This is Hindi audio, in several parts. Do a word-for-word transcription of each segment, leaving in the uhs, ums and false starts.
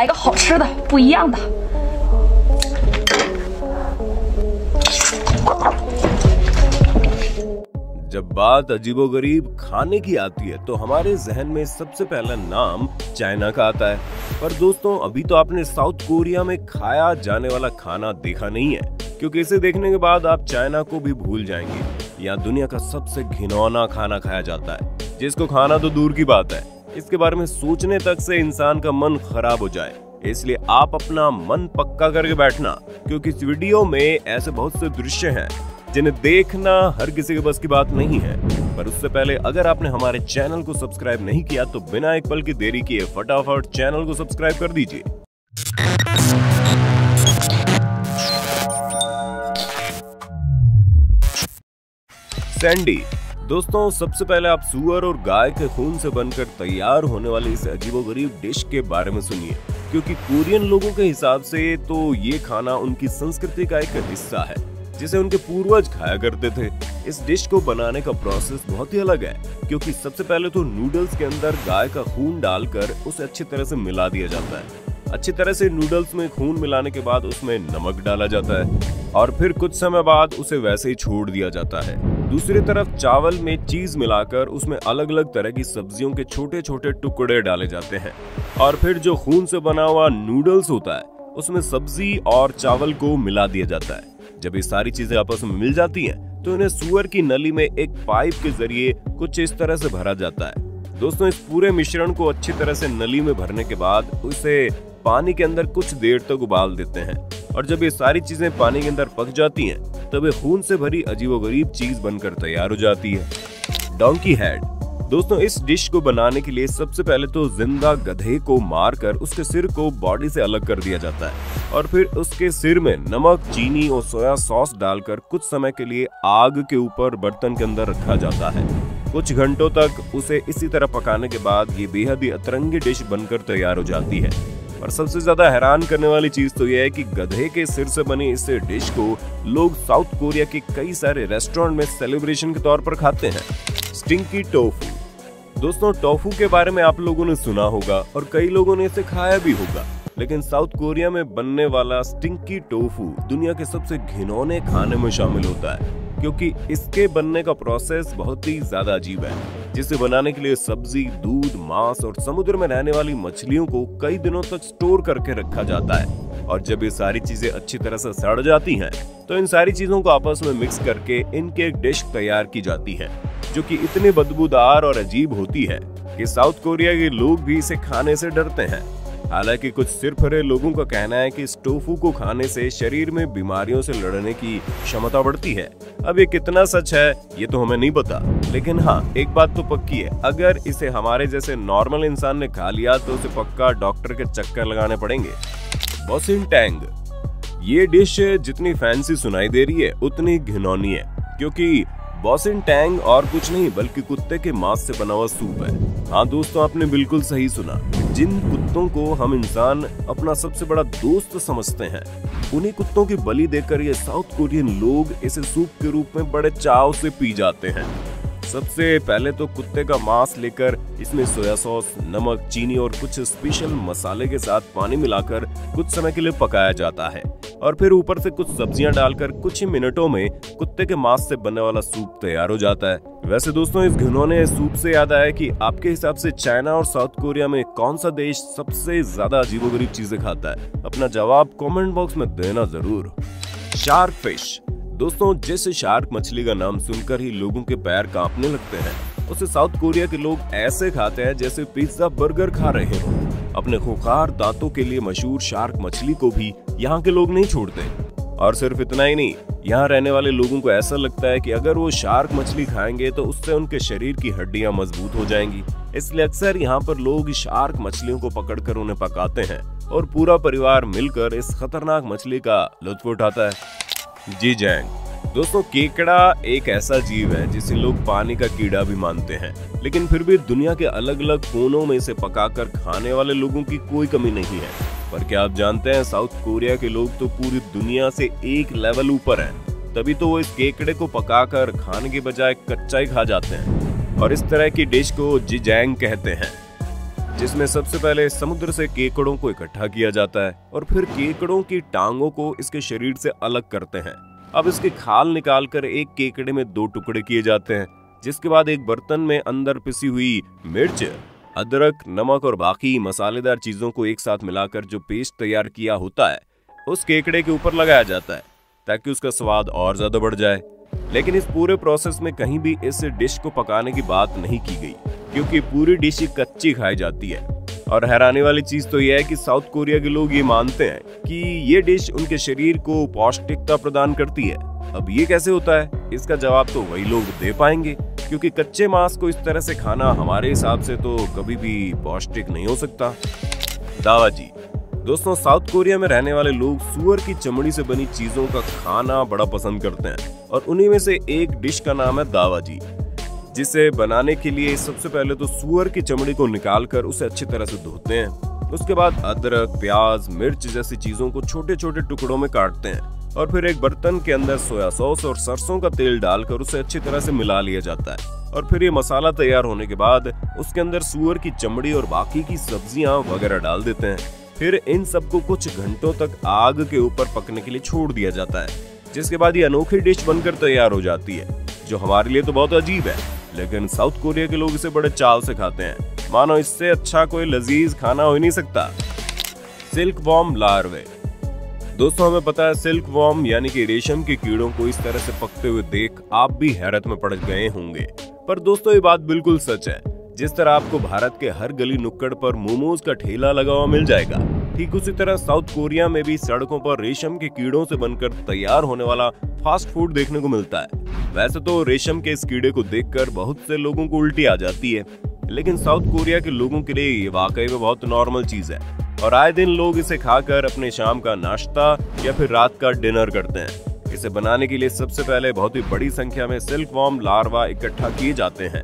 来个好吃的，不一样的。जब बात अजीबोगरीब खाने की आती है तो हमारे जहन में सबसे पहला नाम चाइना का आता है। पर दोस्तों, अभी तो आपने साउथ कोरिया में खाया जाने वाला खाना देखा नहीं है, क्योंकि इसे देखने के बाद आप चाइना को भी भूल जाएंगे। यहाँ दुनिया का सबसे घिनौना खाना खाया जाता है, जिसको खाना तो दूर की बात है, इसके बारे में सोचने तक से इंसान का मन खराब हो जाए। इसलिए आप अपना मन पक्का करके बैठना, क्योंकि इस वीडियो में ऐसे बहुत से दृश्य हैं जिन्हें देखना हर किसी के बस की बात नहीं है। पर उससे पहले अगर आपने हमारे चैनल को सब्सक्राइब नहीं किया तो बिना एक पल की देरी किए फटाफट चैनल को सब्सक्राइब कर दीजिए। सैंडी। दोस्तों, सबसे पहले आप सुअर और गाय के खून से बनकर तैयार होने वाली इस अजीबोगरीब डिश के बारे में सुनिए, क्योंकि कोरियन लोगों के हिसाब से तो ये खाना उनकी संस्कृति का एक हिस्सा है, जिसे उनके पूर्वज खाया करते थे। इस डिश को बनाने का प्रोसेस बहुत ही अलग है, क्योंकि सबसे पहले तो नूडल्स के अंदर गाय का खून डालकर उसे अच्छी तरह से मिला दिया जाता है। अच्छी तरह से नूडल्स में खून मिलाने के बाद उसमें नमक डाला जाता है और फिर कुछ समय बाद उसे वैसे ही छोड़ दिया जाता है। दूसरी तरफ चावल में चीज मिलाकर उसमें अलग अलग तरह की सब्जियों के छोटे छोटे टुकड़े डाले जाते हैं और फिर जो खून से बना हुआ नूडल्स होता है उसमें सब्जी और चावल को मिला दिया जाता है। जब ये सारी चीजें आपस में मिल जाती हैं, तो इन्हें सुअर की नली में एक पाइप के जरिए कुछ इस तरह से भरा जाता है। दोस्तों, इस पूरे मिश्रण को अच्छी तरह से नली में भरने के बाद उसे पानी के अंदर कुछ देर तक उबाल देते हैं और जब ये सारी चीजें पानी के अंदर पक जाती हैं, तब ये खून से भरी अजीबोगरीब चीज बनकर तैयार हो जाती है। Donkey head. दोस्तों, इस डिश को बनाने के लिए सबसे पहले तो जिंदा गधे को मारकर उसके सिर को बॉडी से अलग कर दिया जाता है और फिर उसके सिर में नमक, चीनी और सोया सॉस डालकर कुछ समय के लिए आग के ऊपर बर्तन के अंदर रखा जाता है। कुछ घंटों तक उसे इसी तरह पकाने के बाद ये बेहद ही अतरंगी डिश बनकर तैयार हो जाती है। और सबसे ज्यादा हैरान करने वाली चीज तो यह है कि गधे के सिर से बनी इस डिश को लोग साउथ कोरिया के कई सारे रेस्टोरेंट में सेलिब्रेशन के तौर पर खाते हैं। Stinky tofu. दोस्तों, टोफू के बारे में आप लोगों ने सुना होगा और कई लोगों ने इसे खाया भी होगा, लेकिन साउथ कोरिया में बनने वाला स्टिंकी टोफू दुनिया के सबसे घिनौने खाने में शामिल होता है, क्योंकि इसके बनने का प्रोसेस बहुत ही ज्यादा अजीब है, जिसे बनाने के लिए सब्जी, दूध, मांस और समुद्र में रहने वाली मछलियों को कई दिनों तक स्टोर करके रखा जाता है। और जब ये सारी चीजें अच्छी तरह से सड़ जाती हैं, तो इन सारी चीजों को आपस में मिक्स करके इनकी एक डिश तैयार की जाती है, जो कि इतनी बदबूदार और अजीब होती है कि साउथ कोरिया के लोग भी इसे खाने से डरते हैं। हालांकि कुछ सिरफरे लोगों का कहना है कि इस टोफू को खाने से शरीर में बीमारियों से लड़ने की क्षमता बढ़ती है। अब ये कितना सच है ये तो हमें नहीं पता, लेकिन हाँ, एक बात तो पक्की है, अगर इसे हमारे जैसे नॉर्मल इंसान ने खा लिया तो उसे पक्का डॉक्टर के चक्कर लगाने पड़ेंगे। Bosintang. ये डिश जितनी फैंसी सुनाई दे रही है उतनी घिनौनी है, क्योंकि बॉसिन टैंग और कुछ नहीं बल्कि कुत्ते के मांस से बना हुआ सूप है। हाँ दोस्तों, आपने बिल्कुल सही सुना, जिन कुत्तों को हम इंसान अपना सबसे बड़ा दोस्त समझते हैं, उन्हीं कुत्तों की बलि देकर ये साउथ कोरियन लोग इसे सूप के रूप में बड़े चाव से पी जाते हैं। सबसे पहले तो कुत्ते का मांस लेकर इसमें सोया सॉस, नमक, चीनी और कुछ स्पेशल मसाले के साथ पानी मिलाकर कुछ समय के लिए पकाया जाता है और फिर ऊपर से कुछ सब्जियां डालकर कुछ ही मिनटों में कुत्ते के मांस से बनने वाला सूप तैयार हो जाता है। वैसे दोस्तों, इस घिनौने सूप से याद आया कि आपके हिसाब से चाइना और साउथ कोरिया में कौन सा देश सबसे ज्यादा अजीबोगरीब चीजें खाता है? अपना जवाब कमेंट बॉक्स में देना जरूर। Shark fish. दोस्तों, जिस शार्क मछली का नाम सुनकर ही लोगों के पैर कांपने लगते हैं, उसे साउथ कोरिया के लोग ऐसे खाते हैं जैसे पिज्जा, बर्गर खा रहे हो। अपने खूंखार दांतों के लिए मशहूर शार्क मछली को भी यहाँ के लोग नहीं छोड़ते। और सिर्फ इतना ही नहीं, यहाँ रहने वाले लोगों को ऐसा लगता है कि अगर वो शार्क मछली खाएंगे तो उससे उनके शरीर की हड्डियां मजबूत हो जाएंगी, इसलिए अक्सर यहाँ पर लोग शार्क मछलियों को पकड़कर उन्हें पकाते हैं और पूरा परिवार मिलकर इस खतरनाक मछली का लुत्फ उठाता है। जी जैंग। दोस्तों, केकड़ा एक ऐसा जीव है जिसे लोग पानी का कीड़ा भी मानते हैं, लेकिन फिर भी दुनिया के अलग अलग कोनों में इसे पकाकर खाने वाले लोगों की कोई कमी नहीं है। पर क्या आप जानते हैं, साउथ कोरिया के लोग तो पूरी दुनिया से एक लेवल ऊपर हैं, तभी तो वो इस केकड़े को पकाकर खाने के बजाय कच्चा ही खा जाते हैं और इस तरह की डिश को जिजैंग कहते हैं। जिसमें सबसे पहले समुद्र से केकड़ों को इकट्ठा किया जाता है और फिर केकड़ों की टांगों को इसके शरीर से अलग करते हैं। अब इसके खाल निकालकर एक केकड़े में दो टुकड़े किए जाते हैं, जिसके बाद एक बर्तन में अंदर पिसी हुई मिर्च, अदरक, नमक और बाकी मसालेदार चीजों को एक साथ मिलाकर जो पेस्ट तैयार किया होता है उस केकड़े के ऊपर लगाया जाता है ताकि उसका स्वाद और ज्यादा बढ़ जाए। लेकिन इस पूरे प्रोसेस में कहीं भी इस डिश को पकाने की बात नहीं की गई, क्योंकि पूरी डिश कच्ची खाई जाती है। और हैरानी वाली चीज तो यह है कि साउथ कोरिया के लोग ये मानते हैं कि ये डिश उनके शरीर को पौष्टिकता प्रदान करती है। अब ये कैसे होता है, इसका जवाब तो वही लोग दे पाएंगे, क्योंकि कच्चे मांस को इस तरह से खाना हमारे हिसाब से तो कभी भी पौष्टिक नहीं हो सकता। दावा जी, दोस्तों, साउथ कोरिया में रहने वाले लोग सूअर की चमड़ी से बनी चीजों का खाना बड़ा पसंद करते हैं और उन्हीं में से एक डिश का नाम है दावा जी, जिसे बनाने के लिए सबसे पहले तो सूअर की चमड़ी को निकालकर उसे अच्छी तरह से धोते हैं। उसके बाद अदरक, प्याज, मिर्च जैसी चीजों को छोटे छोटे टुकड़ों में काटते हैं और फिर एक बर्तन के अंदर सोया सॉस और सरसों का तेल डालकर उसे अच्छी तरह से मिला लिया जाता है। और फिर ये मसाला तैयार होने के बाद उसके अंदर सूअर की चमड़ी और बाकी की सब्जियां वगैरह डाल देते हैं। फिर इन सबको कुछ घंटों तक आग के ऊपर पकने के लिए छोड़ दिया जाता है, जिसके बाद ये अनोखी डिश बनकर तैयार हो जाती है, जो हमारे लिए तो बहुत अजीब है, लेकिन साउथ कोरिया के लोग इसे बड़े चाव से खाते हैं। मानो इससे अच्छा कोई लजीज खाना हो ही नहीं सकता। सिल्क वॉर्म लार्वे, दोस्तों, हमें पता है सिल्क वॉर्म यानी कि रेशम के कीड़ों को इस तरह से पकते हुए देख आप भी हैरत में पड़ गए होंगे, पर दोस्तों ये बात बिल्कुल सच है। जिस तरह आपको भारत के हर गली नुक्कड़ पर मोमोज का ठेला लगा हुआ मिल जाएगा, ठीक उसी तरह साउथ कोरिया में भी सड़कों पर रेशम के कीड़ों से बनकर तैयार होने वाला फास्ट फूड देखने को मिलता है। वैसे तो रेशम के इस कीड़े को देख कर बहुत से लोगों को उल्टी आ जाती है, लेकिन साउथ कोरिया के लोगों के लिए ये वाकई में बहुत नॉर्मल चीज है और आए दिन लोग इसे खाकर अपने शाम का नाश्ता या फिर रात का डिनर करते हैं। इसे बनाने के लिए सबसे पहले बहुत ही बड़ी संख्या में सिल्कवॉर्म लार्वा इकट्ठा किए जाते हैं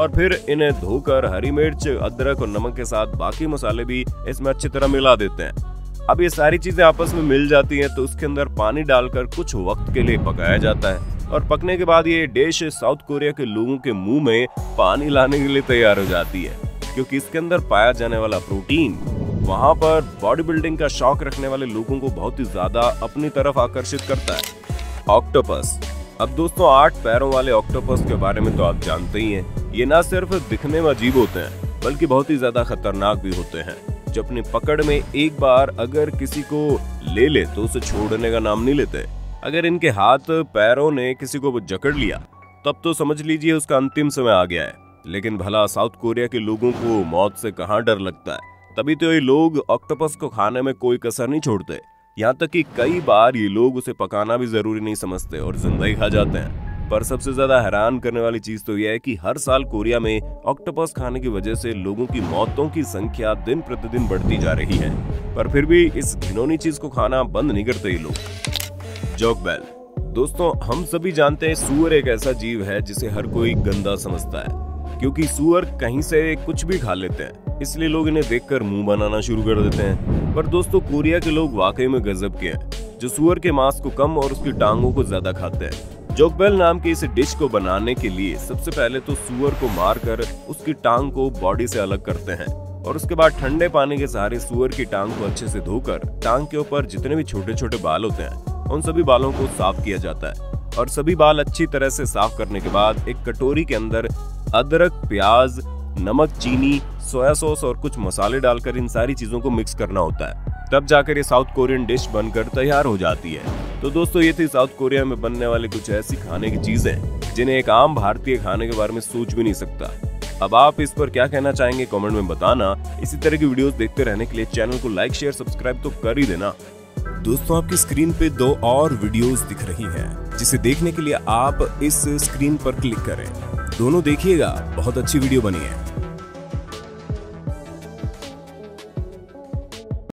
और फिर इन्हें धोकर हरी मिर्च, अदरक और नमक के साथ बाकी मसाले भी इसमें अच्छी तरह मिला देते हैं। अब ये सारी चीजें आपस में मिल जाती हैं तो उसके अंदर पानी डालकर कुछ वक्त के लिए पकाया जाता है और पकने के बाद ये डिश साउथ कोरिया के लोगों के मुँह में पानी लाने के लिए तैयार हो जाती है, क्योंकि इसके अंदर पाया जाने वाला प्रोटीन वहाँ पर बॉडी बिल्डिंग का शौक रखने वाले लोगों को बहुत ही ज्यादा अपनी तरफ आकर्षित करता है। ऑक्टोपस, अब दोस्तों, आठ पैरों वाले ऑक्टोपस के बारे में तो आप जानते ही हैं। ये ना सिर्फ दिखने में अजीब होते हैं बल्कि बहुत ही ज्यादा खतरनाक भी होते हैं, जो अपनी पकड़ में एक बार अगर किसी को ले ले तो उसे छोड़ने का नाम नहीं लेते। अगर इनके हाथ पैरों ने किसी को जकड़ लिया तब तो समझ लीजिए उसका अंतिम समय आ गया है। लेकिन भला साउथ कोरिया के लोगों को मौत से कहाँ डर लगता है, तभी तो ये लोग ऑक्टोपस को खाने में कोई कसर नहीं छोड़ते। यहाँ तक कि कई बार ये लोग उसे पकाना भी जरूरी नहीं समझते और जिंदा ही खा जाते हैं। पर सबसे ज्यादा हैरान करने वाली चीज तो यह है कि हर साल कोरिया में ऑक्टोपस खाने की वजह से लोगों की मौतों की संख्या दिन प्रतिदिन बढ़ती जा रही है, पर फिर भी इस घिनौनी चीज को खाना बंद नहीं करते ये लोग। जोगबैल, दोस्तों, हम सभी जानते हैं सूअर एक ऐसा जीव है जिसे हर कोई गंदा समझता है, क्योंकि सूअर कहीं से कुछ भी खा लेते हैं, इसलिए लोग इन्हें देखकर मुंह बनाना शुरू कर देते हैं। पर दोस्तों, कोरिया के लोग वाकई में गजब के हैं, जो सूअर के मांस को कम और उसकी टांगों को ज्यादा खाते हैं। जोगबैल नाम की इस डिश को बनाने के लिए सबसे पहले तो सूअर को मारकर उसकी टांग को बॉडी से अलग करते हैं और उसके बाद ठंडे पानी के सहारे सूअर की टांग को अच्छे से धोकर टांग के ऊपर जितने भी छोटे छोटे बाल होते हैं उन सभी बालों को साफ किया जाता है और सभी बाल अच्छी तरह से साफ करने के बाद एक कटोरी के अंदर अदरक, प्याज, नमक, चीनी, सोया सॉस और कुछ मसाले डालकर इन सारी चीजों को मिक्स करना होता है, तब जाकर ये साउथ कोरियन डिश बनकर तैयार हो जाती है। तो दोस्तों, ये थी साउथ कोरिया में बनने वाली कुछ ऐसी खाने की चीजें जिन्हें एक आम भारतीय खाने के बारे में सोच भी नहीं सकता। अब आप इस पर क्या कहना चाहेंगे कमेंट में बताना। इसी तरह की वीडियोस देखते रहने के लिए चैनल को लाइक, शेयर, सब्सक्राइब तो कर ही देना। दोस्तों, आपकी स्क्रीन पे दो और वीडियोस दिख रही हैं, जिसे देखने के लिए आप इस स्क्रीन पर क्लिक करें। दोनों देखिएगा, बहुत अच्छी वीडियो बनी है।